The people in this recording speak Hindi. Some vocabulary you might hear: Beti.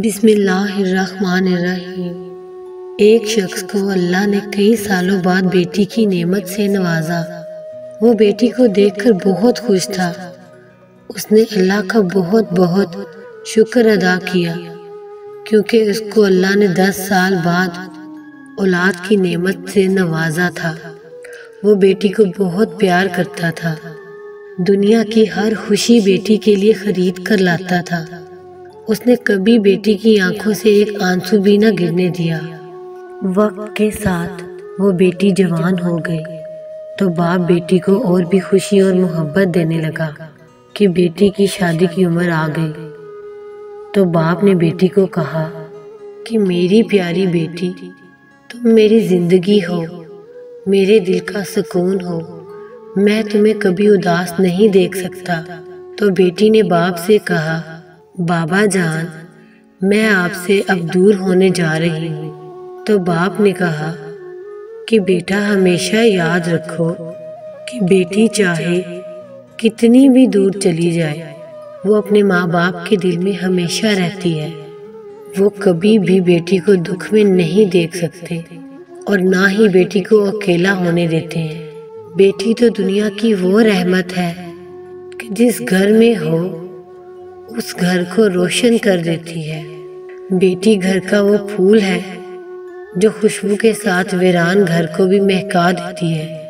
बिस्मिल्लाहिर्रहमानिर्रहीम। एक शख्स को अल्लाह ने कई सालों बाद बेटी की नेमत से नवाजा। वो बेटी को देखकर बहुत खुश था। उसने अल्लाह का बहुत बहुत शुक्र अदा किया क्योंकि उसको अल्लाह ने 10 साल बाद औलाद की नेमत से नवाजा था। वो बेटी को बहुत प्यार करता था। दुनिया की हर खुशी बेटी के लिए खरीद कर लाता था। उसने कभी बेटी की आंखों से एक आंसू भी न गिरने दिया। वक्त के साथ वो बेटी जवान हो गई तो बाप बेटी को और भी खुशी और मोहब्बत देने लगा कि बेटी की शादी की उम्र आ गई। तो बाप ने बेटी को कहा कि मेरी प्यारी बेटी, तुम मेरी ज़िंदगी हो, मेरे दिल का सुकून हो, मैं तुम्हें कभी उदास नहीं देख सकता। तो बेटी ने बाप से कहा, बाबा जान, मैं आपसे अब दूर होने जा रही हूँ। तो बाप ने कहा कि बेटा, हमेशा याद रखो कि बेटी चाहे कितनी भी दूर चली जाए, वो अपने माँ बाप के दिल में हमेशा रहती है। वो कभी भी बेटी को दुख में नहीं देख सकते और ना ही बेटी को अकेला होने देते हैं। बेटी तो दुनिया की वो रहमत है कि जिस घर में हो उस घर को रोशन कर देती है। बेटी घर का वो फूल है जो खुशबू के साथ वीरान घर को भी महका देती है।